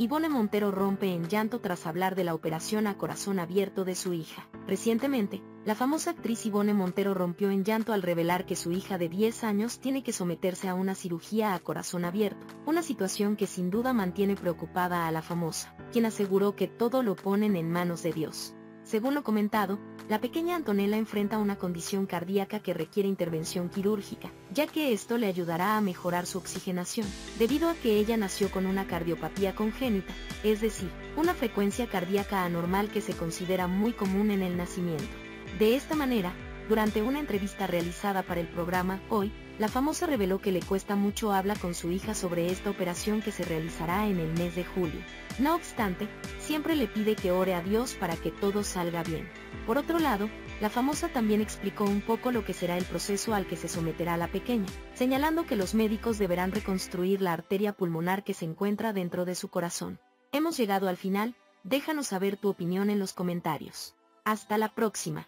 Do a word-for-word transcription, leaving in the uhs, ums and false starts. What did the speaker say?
Ivonne Montero rompe en llanto tras hablar de la operación a corazón abierto de su hija. Recientemente, la famosa actriz Ivonne Montero rompió en llanto al revelar que su hija de diez años tiene que someterse a una cirugía a corazón abierto, una situación que sin duda mantiene preocupada a la famosa, quien aseguró que todo lo ponen en manos de Dios. Según lo comentado, la pequeña Antonella enfrenta una condición cardíaca que requiere intervención quirúrgica, ya que esto le ayudará a mejorar su oxigenación, debido a que ella nació con una cardiopatía congénita, es decir, una frecuencia cardíaca anormal que se considera muy común en el nacimiento. De esta manera, durante una entrevista realizada para el programa Hoy, la famosa reveló que le cuesta mucho hablar con su hija sobre esta operación que se realizará en el mes de julio. No obstante, siempre le pide que ore a Dios para que todo salga bien. Por otro lado, la famosa también explicó un poco lo que será el proceso al que se someterá la pequeña, señalando que los médicos deberán reconstruir la arteria pulmonar que se encuentra dentro de su corazón. Hemos llegado al final, déjanos saber tu opinión en los comentarios. Hasta la próxima.